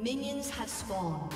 Minions have spawned.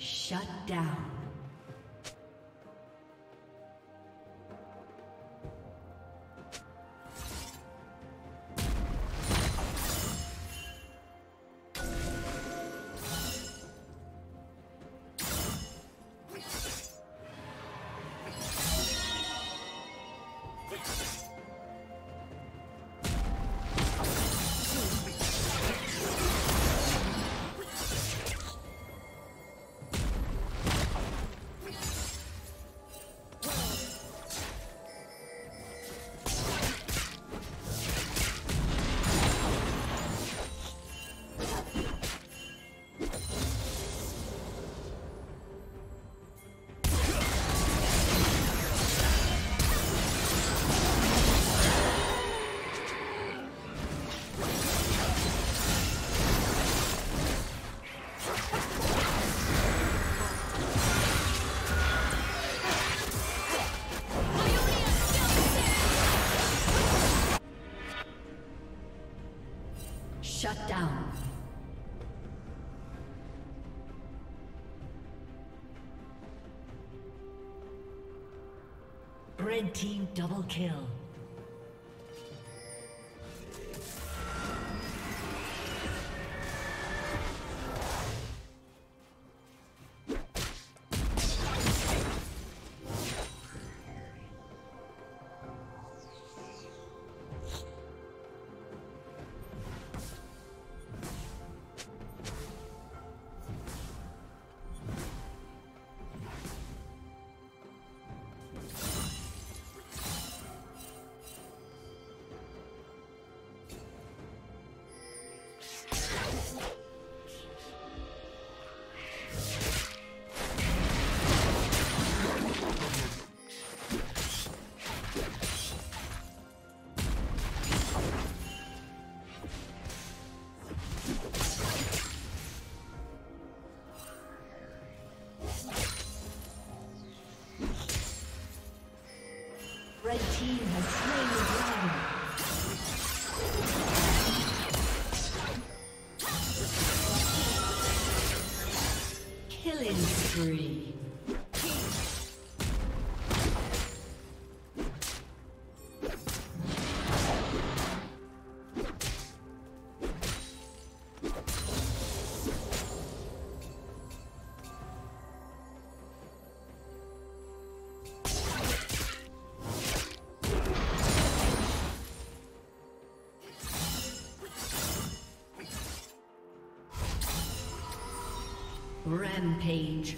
Shut down. Shut down. Red team double kill. Free. Rampage.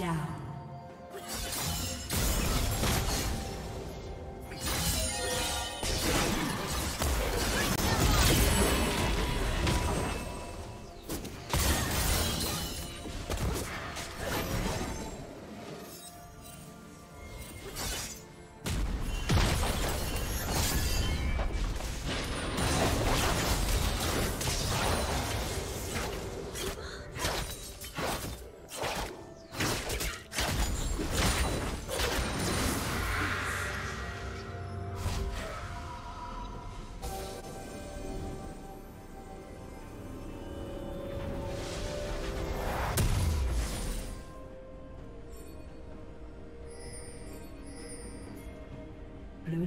Down. Blue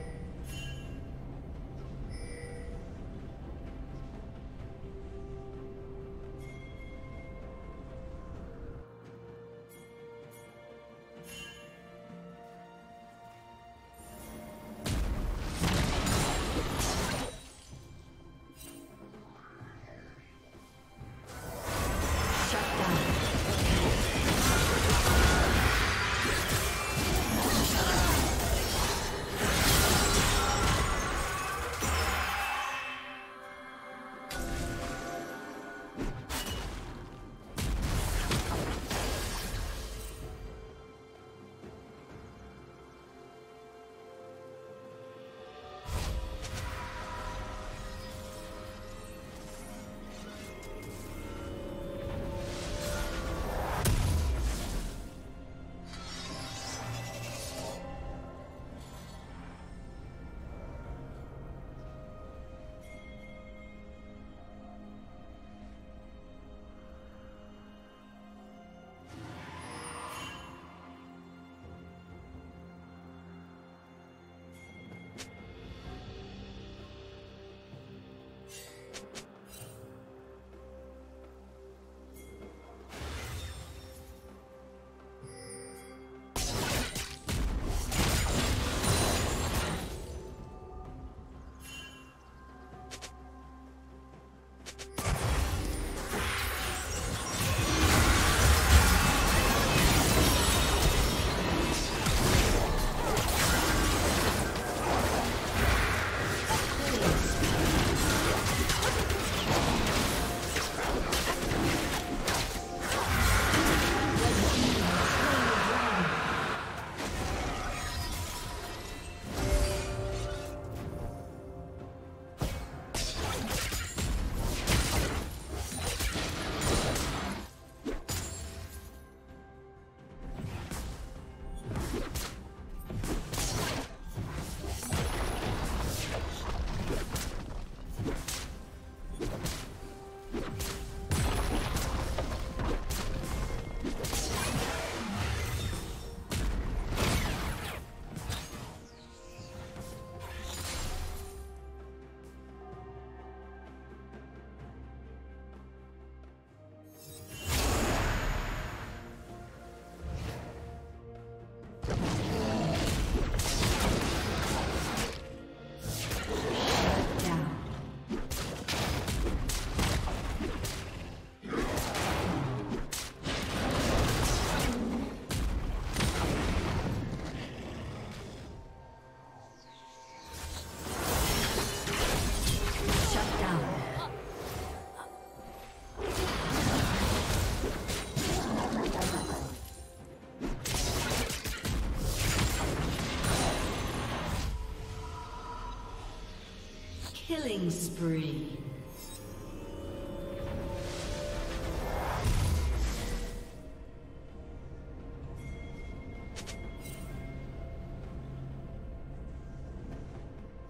Killing spree.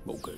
Okay.